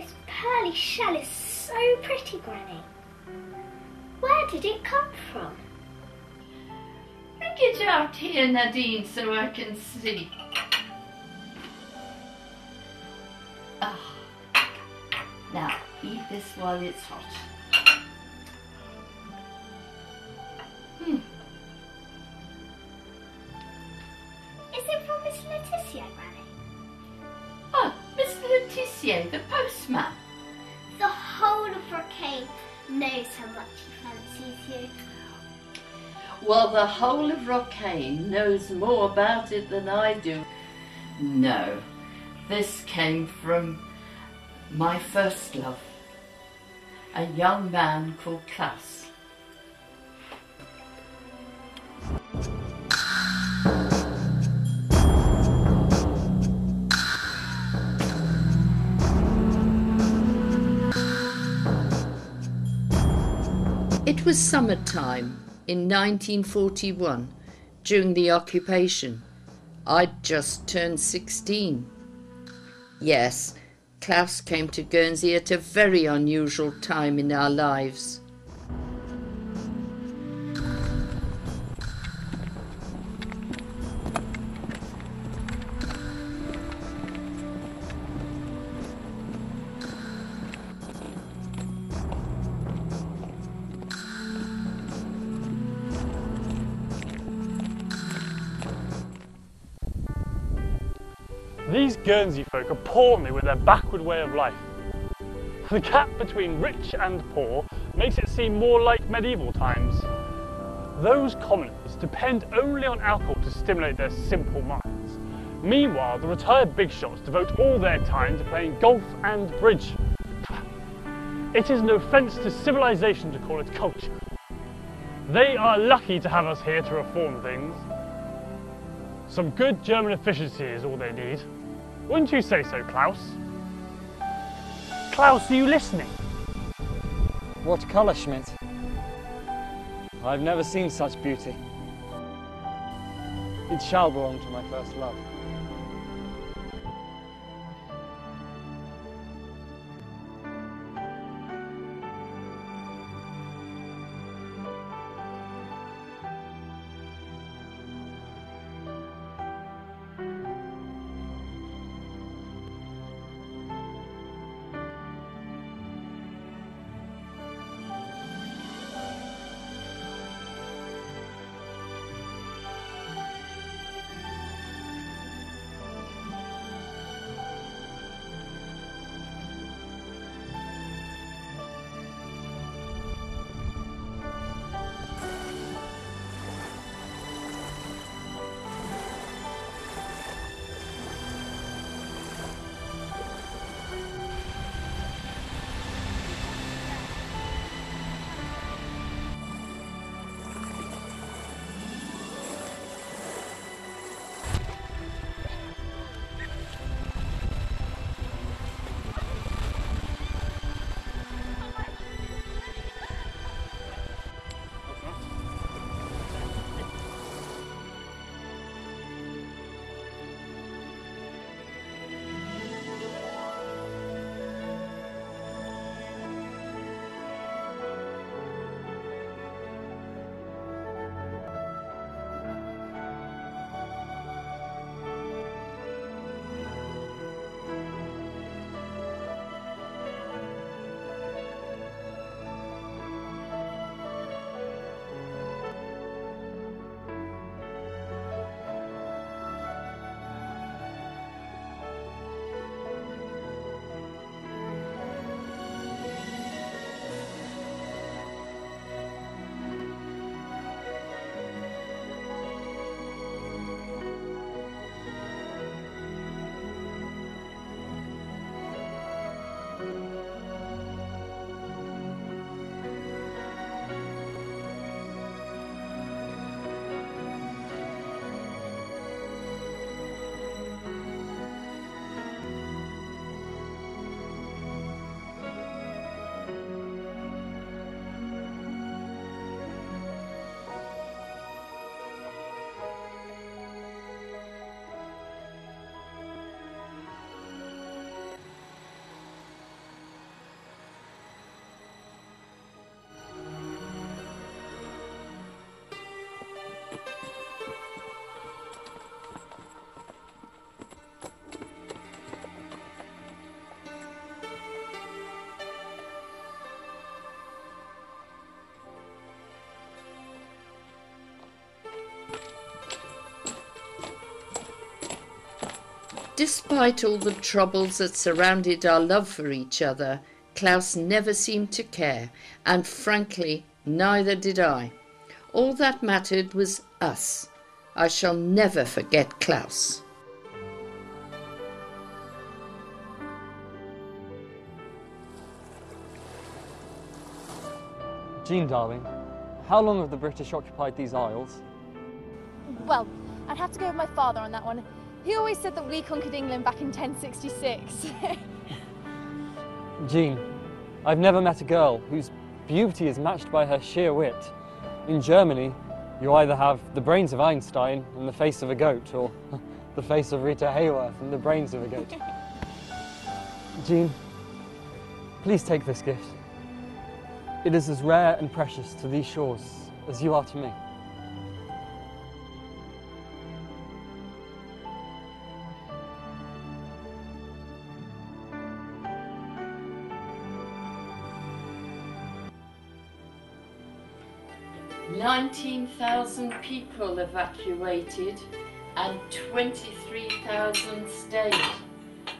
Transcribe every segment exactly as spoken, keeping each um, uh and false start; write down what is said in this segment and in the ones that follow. This pearly shell is so pretty, Granny. Where did it come from? Bring it out here, Nadine, so I can see. Ah. Now, eat this while it's hot. Hmm. Is it from Miss Leticia, Granny? Oh, Miss Leticia, the postman. The whole of Rocade knows how much he fancies you. Well, the whole of Rocade knows more about it than I do. No, this came from my first love, a young man called Klaus. It was summertime in nineteen forty-one, during the occupation. I'd just turned sixteen. Yes, Klaus came to Guernsey at a very unusual time in our lives. These Guernsey folk appall me with their backward way of life. The gap between rich and poor makes it seem more like medieval times. Those commoners depend only on alcohol to stimulate their simple minds. Meanwhile, the retired big shots devote all their time to playing golf and bridge. It is an offence to civilization to call it culture. They are lucky to have us here to reform things. Some good German efficiency is all they need. Wouldn't you say so, Klaus? Klaus, are you listening? What colour, Schmidt? I've never seen such beauty. It shall belong to my first love. Despite all the troubles that surrounded our love for each other, Klaus never seemed to care, and frankly, neither did I. All that mattered was us. I shall never forget Klaus. Jean, darling, how long have the British occupied these isles? Well, I'd have to go with my father on that one. He always said that we conquered England back in ten sixty-six. Jean, I've never met a girl whose beauty is matched by her sheer wit. In Germany, you either have the brains of Einstein and the face of a goat, or the face of Rita Hayworth and the brains of a goat. Jean, please take this gift. It is as rare and precious to these shores as you are to me. nineteen thousand people evacuated and twenty-three thousand stayed,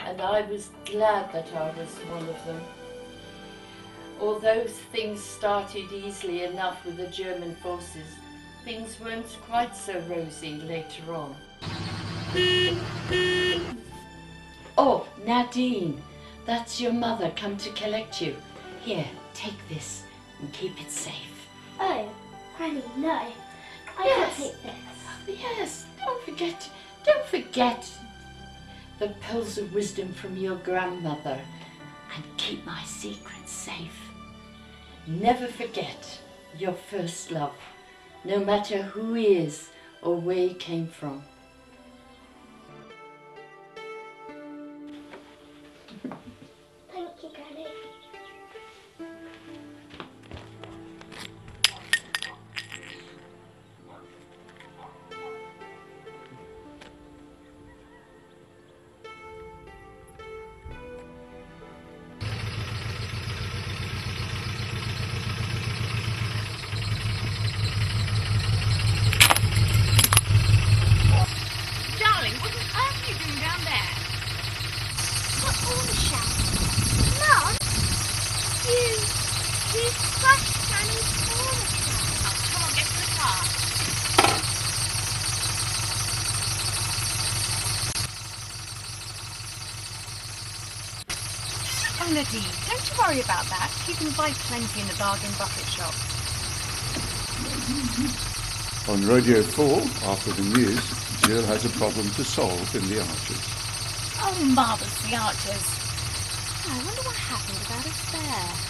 and I was glad that I was one of them. Although things started easily enough with the German forces, things weren't quite so rosy later on. Oh, Nadine, that's your mother come to collect you. Here, take this and keep it safe. Oh, Granny, no. I yes. can't take this. Yes, don't forget, don't forget the pearls of wisdom from your grandmother, and keep my secret safe. Never forget your first love, no matter who he is or where he came from. Thank you, Granny. Nadine, don't you worry about that. You can buy plenty in the bargain bucket shop. On Radio four, after the news, Jill has a problem to solve in The Archers. Oh, marvellous, The Archers. I wonder what happened about us there.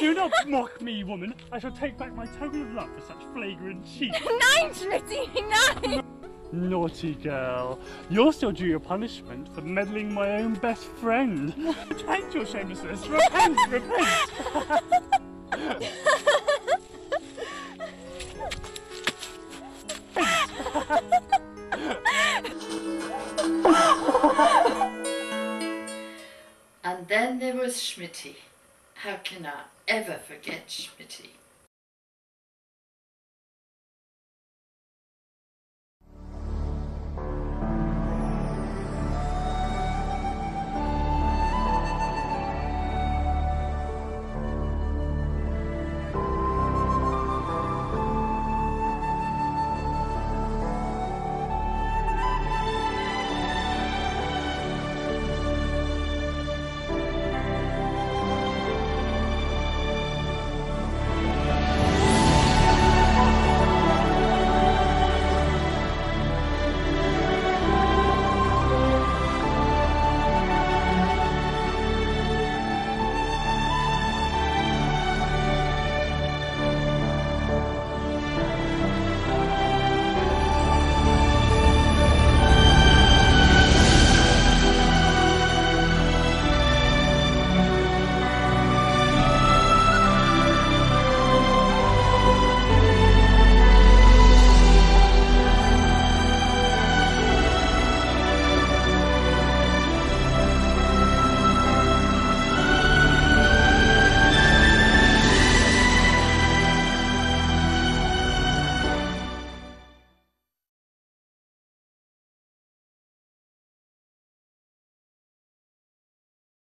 Do not mock me, woman. I shall take back my token of love for such flagrant cheat. Nein, Schmitty, nein! Naughty girl. You're still due your punishment for meddling my own best friend. Repent your shamelessness. Repent, repent. And then there was Schmitty. How can I ever forget Schmitty?